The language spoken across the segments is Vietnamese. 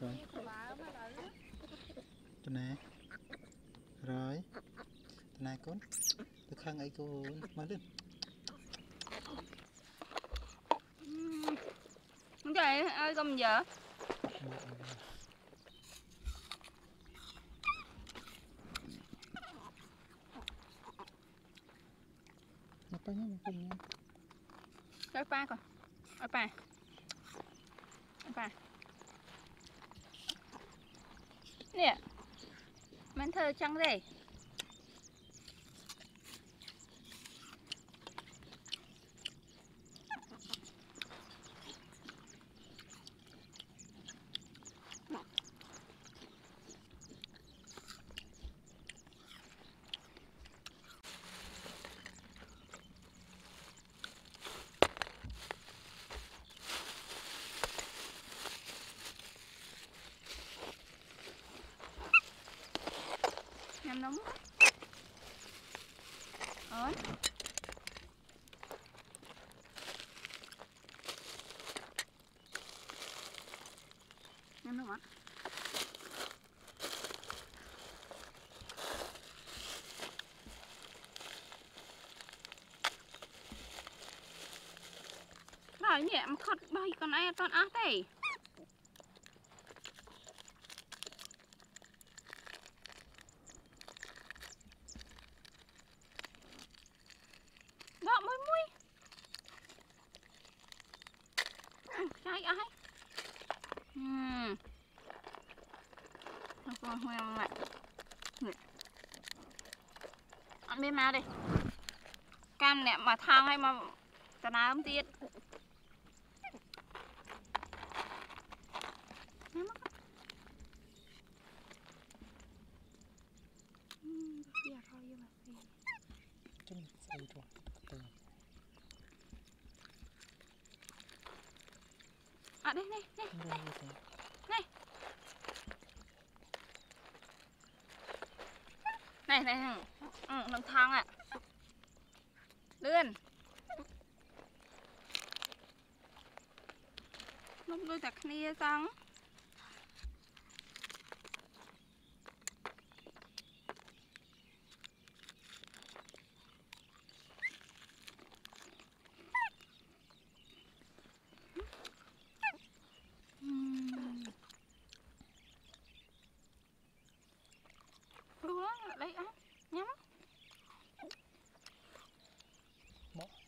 hết rồi. Tụi này rồi. Tụi này con. Tụi khăn ấy cô mà lên. Không trời ơi không giờ. Nó bay nó cùng nhau. Cái ba coi. Ở ba. Ở ba. Nè. Mến thơ trắng đây. Nóng ớn nóng nóng ạ. Rồi nhẹ mà khót bay con ai toàn ác đây. Bên mà đi cam nè mà thang hay mà tao ná không tiết à đây đây đây đây đây này này này. Ừ, nằm thang ạ. À. Lươn. Lúc đôi ta khnia xong.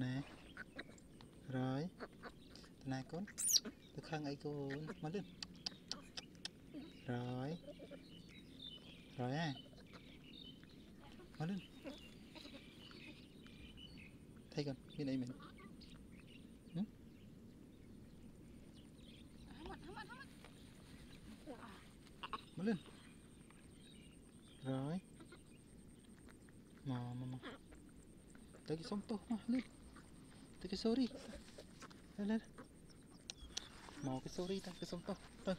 nè rồi tôi này con tôi khăn ấy cô mà lên rồi rồi à mà lên thấy con bên đây mình mà lên rồi mà tới cái sông to mà lên tới cái sông đi lên lên mò cái sông đi ta cái sông to tới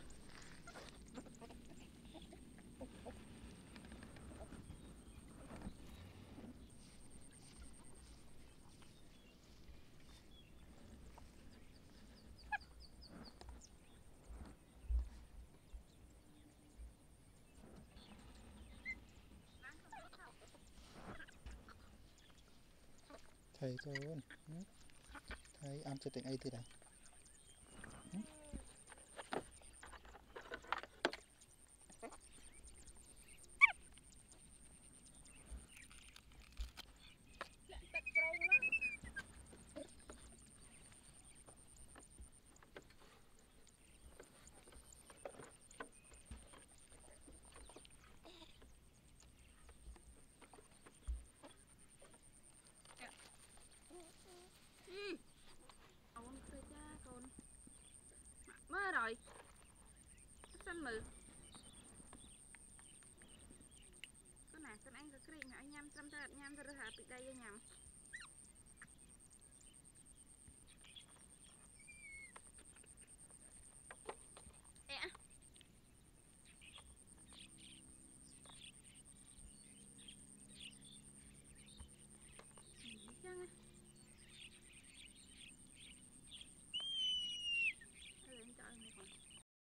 thầy con thầy ăn cho tỉnh ấy thì đã I want to play that. boy. It doesn't move. Cứ nè, cứ ăn cứ kìm, anh nhâm chăm thật, nhâm thật là hả, bị đầy nhâm.